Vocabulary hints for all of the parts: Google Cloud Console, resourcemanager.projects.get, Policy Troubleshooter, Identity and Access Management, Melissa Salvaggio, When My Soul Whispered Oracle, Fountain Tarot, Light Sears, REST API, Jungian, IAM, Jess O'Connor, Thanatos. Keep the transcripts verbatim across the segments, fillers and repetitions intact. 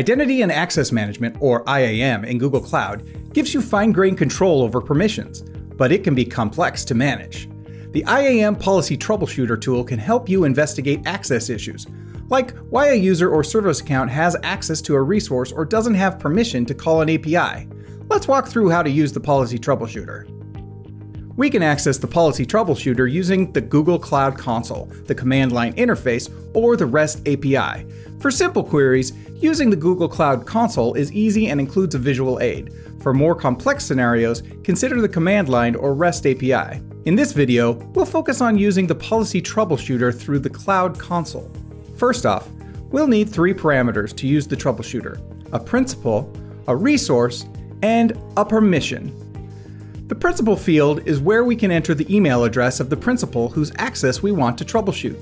Identity and Access Management, or I A M, in Google Cloud gives you fine-grained control over permissions, but it can be complex to manage. The I A M Policy Troubleshooter tool can help you investigate access issues, like why a user or service account has access to a resource or doesn't have permission to call an A P I. Let's walk through how to use the Policy Troubleshooter. We can access the Policy Troubleshooter using the Google Cloud Console, the command line interface, or the REST A P I. For simple queries, using the Google Cloud Console is easy and includes a visual aid. For more complex scenarios, consider the command line or REST A P I. In this video, we'll focus on using the Policy Troubleshooter through the Cloud Console. First off, we'll need three parameters to use the troubleshooter: a principal, a resource, and a permission. The principal field is where we can enter the email address of the principal whose access we want to troubleshoot.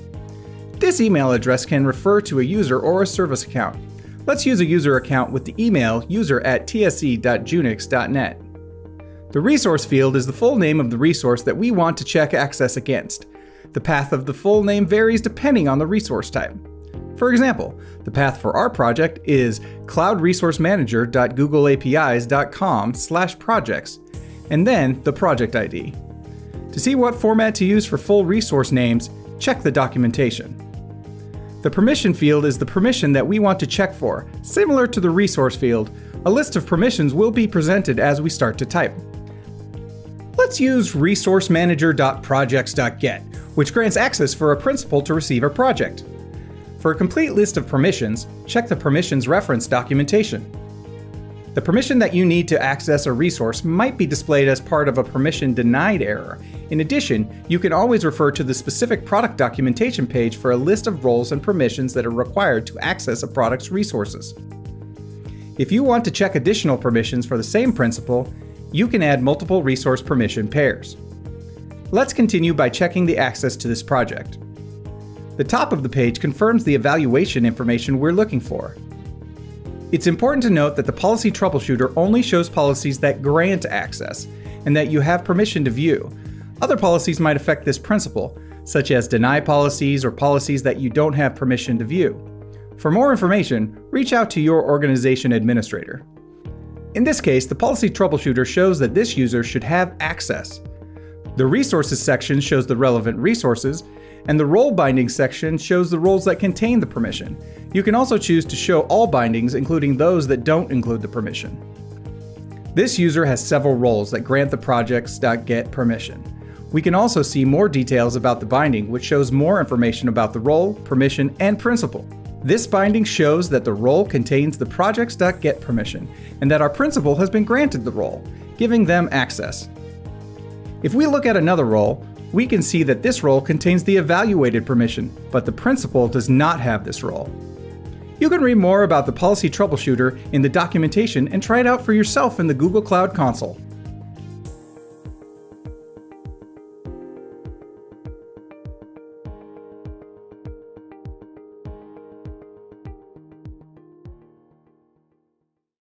This email address can refer to a user or a service account. Let's use a user account with the email user at tsc.junix dot net. The resource field is the full name of the resource that we want to check access against. The path of the full name varies depending on the resource type. For example, the path for our project is cloud resource manager dot google apis dot com slash projects. And then the project I D. To see what format to use for full resource names, check the documentation. The permission field is the permission that we want to check for. Similar to the resource field, a list of permissions will be presented as we start to type. Let's use resource manager dot projects dot get, which grants access for a principal to receive a project. For a complete list of permissions, check the permissions reference documentation. The permission that you need to access a resource might be displayed as part of a permission denied error. In addition, you can always refer to the specific product documentation page for a list of roles and permissions that are required to access a product's resources. If you want to check additional permissions for the same principal, you can add multiple resource permission pairs. Let's continue by checking the access to this project. The top of the page confirms the evaluation information we're looking for. It's important to note that the Policy Troubleshooter only shows policies that grant access and that you have permission to view. Other policies might affect this principle, such as deny policies or policies that you don't have permission to view. For more information, reach out to your organization administrator. In this case, the Policy Troubleshooter shows that this user should have access. The Resources section shows the relevant resources, and the role binding section shows the roles that contain the permission. You can also choose to show all bindings, including those that don't include the permission. This user has several roles that grant the projects.get permission. We can also see more details about the binding, which shows more information about the role, permission, and principal. This binding shows that the role contains the projects.get permission and that our principal has been granted the role, giving them access. If we look at another role, we can see that this role contains the evaluated permission, but the principal does not have this role. You can read more about the Policy Troubleshooter in the documentation and try it out for yourself in the Google Cloud Console.